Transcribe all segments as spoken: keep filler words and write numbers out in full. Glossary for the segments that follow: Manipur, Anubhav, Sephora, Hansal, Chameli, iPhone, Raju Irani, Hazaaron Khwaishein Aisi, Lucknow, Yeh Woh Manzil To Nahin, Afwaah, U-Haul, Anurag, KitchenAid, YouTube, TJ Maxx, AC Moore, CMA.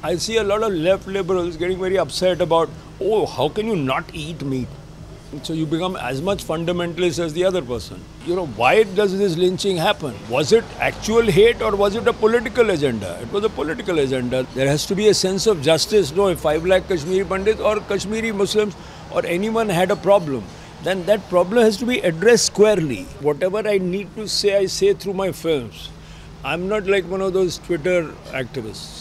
I see a lot of left liberals getting very upset about, oh, how can you not eat meat? So you become as much fundamentalist as the other person. You know, why does this lynching happen? Was it actual hate or was it a political agenda? It was a political agenda. There has to be a sense of justice. No, if five lakh Kashmiri Pandits or Kashmiri Muslims or anyone had a problem, then that problem has to be addressed squarely. Whatever I need to say, I say through my films. I'm not like one of those Twitter activists.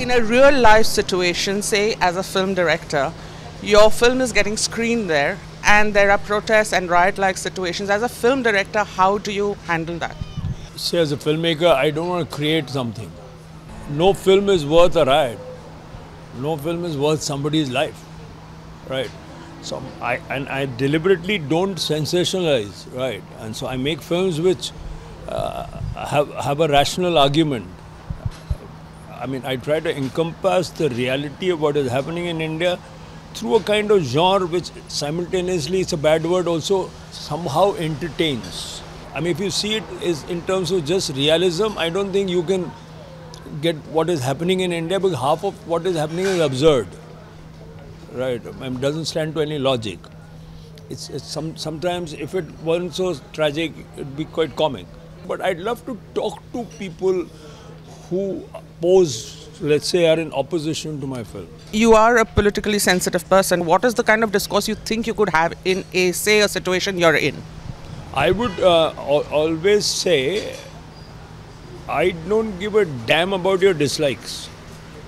In a real life situation, say as a film director, your film is getting screened there and there are protests and riot-like situations. As a film director, how do you handle that? Say as a filmmaker, I don't want to create something. No film is worth a riot. No film is worth somebody's life, right? So I and I deliberately don't sensationalize, right? And so I make films which uh, have have a rational argument. I mean, I try to encompass the reality of what is happening in India through a kind of genre which simultaneously, it's a bad word, also somehow entertains. I mean, if you see it is in terms of just realism, I don't think you can get what is happening in India, because half of what is happening is absurd, right? I mean, it doesn't stand to any logic. It's, it's some, sometimes if it weren't so tragic, it'd be quite comic. But I'd love to talk to people who pose, let's say, are in opposition to my film. You are a politically sensitive person. What is the kind of discourse you think you could have in a, say, a situation you're in? I would uh, al always say, I don't give a damn about your dislikes.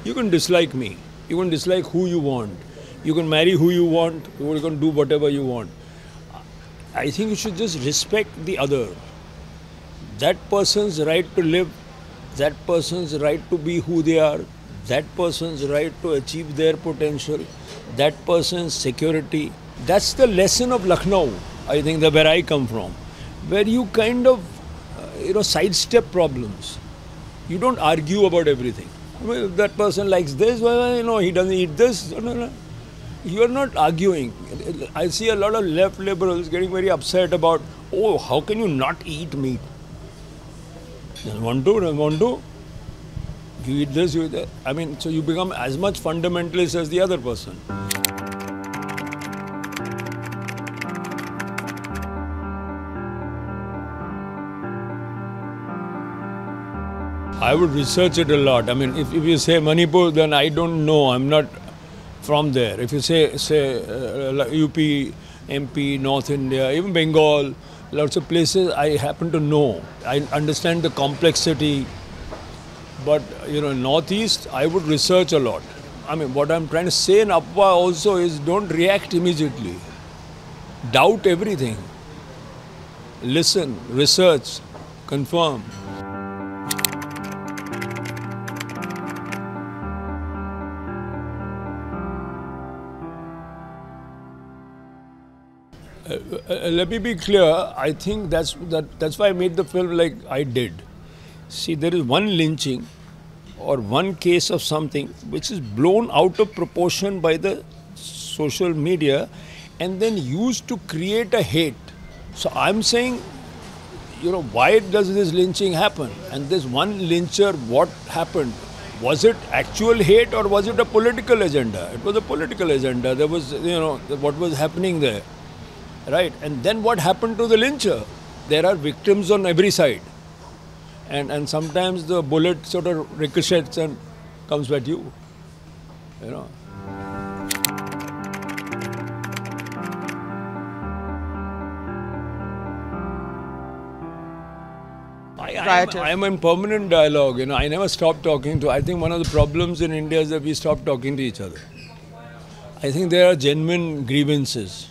You can dislike me. You can dislike who you want. You can marry who you want. You can do whatever you want. I think you should just respect the other. That person's right to live, that person's right to be who they are, that person's right to achieve their potential, that person's security. That's the lesson of Lucknow, I think, that where I come from, where you kind of, you know, sidestep problems. You don't argue about everything. Well, that person likes this, well, you know, he doesn't eat this. No, no, no. You are not arguing. I see a lot of left liberals getting very upset about, oh, how can you not eat meat? Doesn't want to, doesn't want to. You eat this, you eat that. I mean, so you become as much fundamentalist as the other person. I would research it a lot. I mean, if, if you say Manipur, then I don't know. I'm not from there. If you say, say uh, U P, M P, North India, even Bengal, lots of places I happen to know. I understand the complexity. But, you know, Northeast, I would research a lot. I mean, what I'm trying to say in Afwaah also is don't react immediately. Doubt everything. Listen, research, confirm. Uh, uh, let me be clear, I think that's, that, that's why I made the film like I did. See, there is one lynching or one case of something which is blown out of proportion by the social media and then used to create a hate. So I'm saying, you know, why does this lynching happen? And this one lyncher, what happened? Was it actual hate or was it a political agenda? It was a political agenda. There was, you know, what was happening there. Right, and then what happened to the lyncher? There are victims on every side, and and sometimes the bullet sort of ricochets and comes at you, you know. I am in permanent dialogue, you know. I never stop talking to. I think one of the problems in India is that we stop talking to each other. I think there are genuine grievances.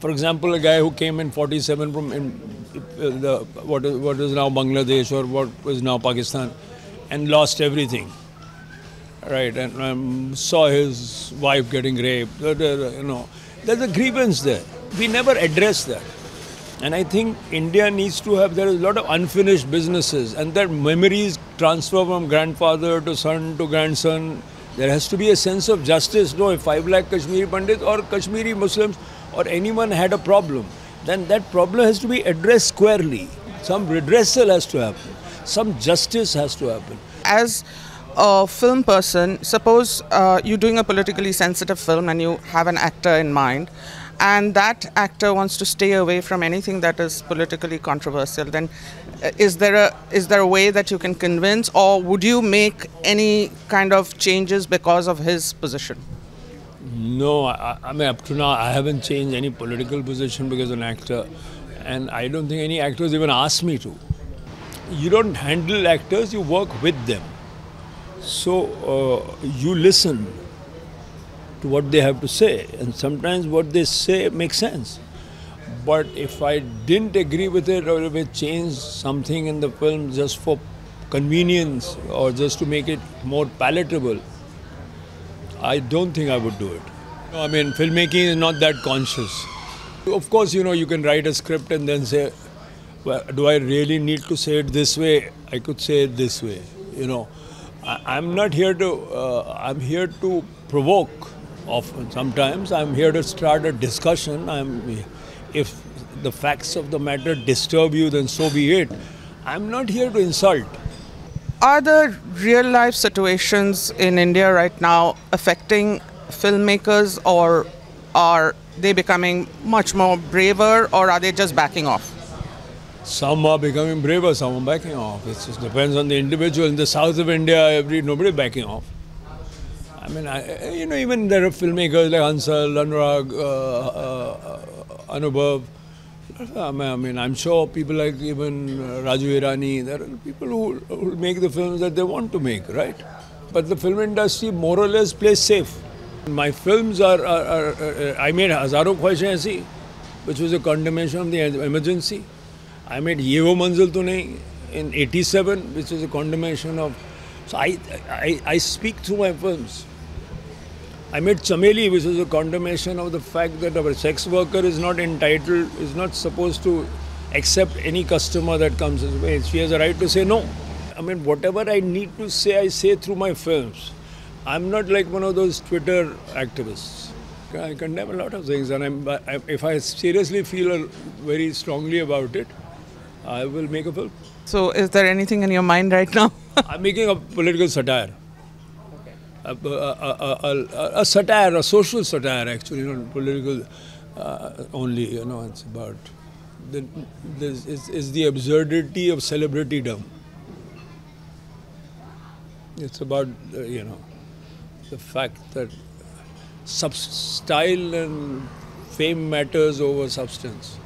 For example, a guy who came in forty-seven from in, uh, the, what, is, what is now Bangladesh or what is now Pakistan and lost everything, right, and um, saw his wife getting raped, you know. There's a grievance there. We never address that. And I think India needs to have, there is a lot of unfinished businesses and that memories transfer from grandfather to son to grandson. There has to be a sense of justice. No, if five lakh Kashmiri Pandits or Kashmiri Muslims or anyone had a problem, then that problem has to be addressed squarely. Some redressal has to happen. Some justice has to happen. As a film person, suppose uh, you're doing a politically sensitive film and you have an actor in mind, and that actor wants to stay away from anything that is politically controversial, then is there a is there a way that you can convince, or would you make any kind of changes because of his position? No, I, I mean, up to now I haven't changed any political position because of an actor, and I don't think any actors even asked me to. You don't handle actors, you work with them. So uh, you listen to what they have to say, and sometimes what they say makes sense. But if I didn't agree with it, or if I changed something in the film just for convenience or just to make it more palatable, I don't think I would do it. I mean, filmmaking is not that conscious. Of course, you know, you can write a script and then say, well, do I really need to say it this way? I could say it this way, you know. I, I'm not here to, uh, I'm here to provoke often. Sometimes I'm here to start a discussion. I'm, if the facts of the matter disturb you, then so be it. I'm not here to insult. Are the real life situations in India right now affecting filmmakers, or are they becoming much more braver, or are they just backing off? Some are becoming braver, some are backing off. It just depends on the individual. In the south of India, every nobody backing off. I mean, I, you know, even there are filmmakers like Hansal, Anurag, uh, uh, Anubhav. I mean, I'm sure people like even Raju Irani. There are people who, who make the films that they want to make, right? But the film industry more or less plays safe. My films are, are, are, are I made Hazaaron Khwaishein Aisi, which was a condemnation of the emergency. I made Yeh Woh Manzil To Nahin in eighty-seven, which is a condemnation of... So I, I, I speak through my films. I made Chameli, which is a condemnation of the fact that our sex worker is not entitled, is not supposed to accept any customer that comes his way. She has a right to say no. I mean, whatever I need to say, I say through my films. I'm not like one of those Twitter activists. I condemn a lot of things, and I'm, I, if I seriously feel very strongly about it, I will make a film. So is there anything in your mind right now? I'm making a political satire. Okay. A, a, a, a, a satire, a social satire actually, not political uh, only, you know, it's about... The, this is, is the absurdity of celebritydom. It's about, uh, you know, the fact that sub style and fame matters over substance.